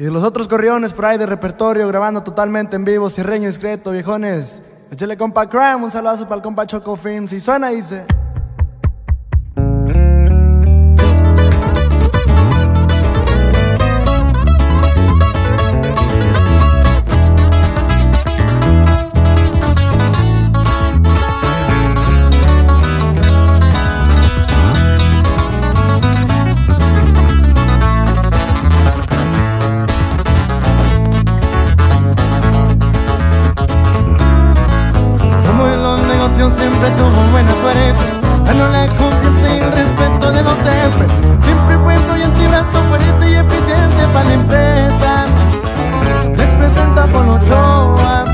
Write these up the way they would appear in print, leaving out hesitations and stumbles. Y de los otros corriones por ahí de repertorio, grabando totalmente en vivo, Sierreño Discreto, viejones. Échale, compa Crime, un saludazo para el compa Choco Films. Y suena, dice. Siempre tuvo buena suerte, ganó la confianza y el respeto de los jefes. Siempre fue influyente y brazo fuerte y eficiente para la empresa. Les presenta Polo Ochoa,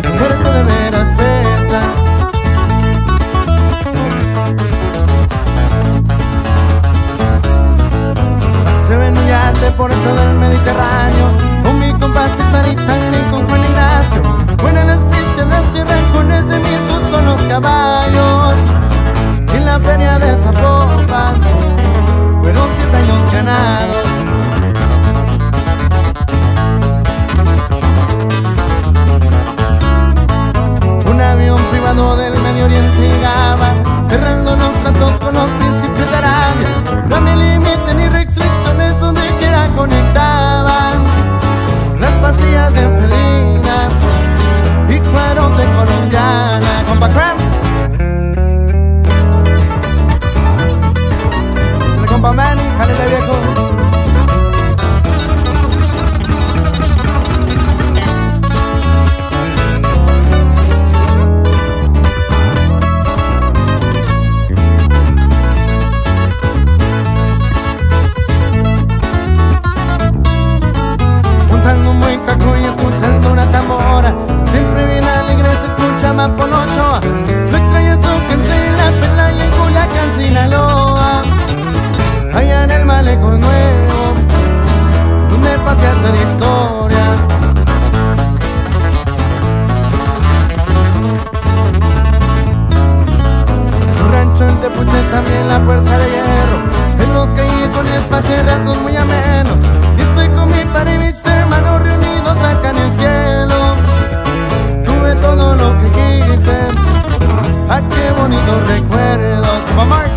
secreto de veras pesa. Se ven un yate por todo el Mediterráneo, con mi compa Cesarita y con Juan Ignacio. Buenas las pistas de Sierreño, de mis con los caballos y en la feria de Zapopan fueron 7 años ganados. Un avión privado del Medio Oriente llegaba, cerrando los tratos con los príncipes de Arabia. No me limiten ni restricciones, donde quiera conectaban las pastillas de efedrina y cueros de colombiana. Compa Cram, se le compa Manny, jálele viejo. Montando muy caco y escuchando una tambora, siempre bien alegre se escuchaba Polo Ochoa. Lo extraña su gente en La Perla y en Culiacán, Sinaloa, allá en el malecón nuevo, donde pasé a hacer historia. Su rancho en Tepuche, también la puerta de hierro, en los callejones pasé ratos muy amenos. Y estoy con mi padre y mis hermanos reunidos acá en el cielo. Tuve todo lo que quise, ¡ah, qué bonitos recuerdos!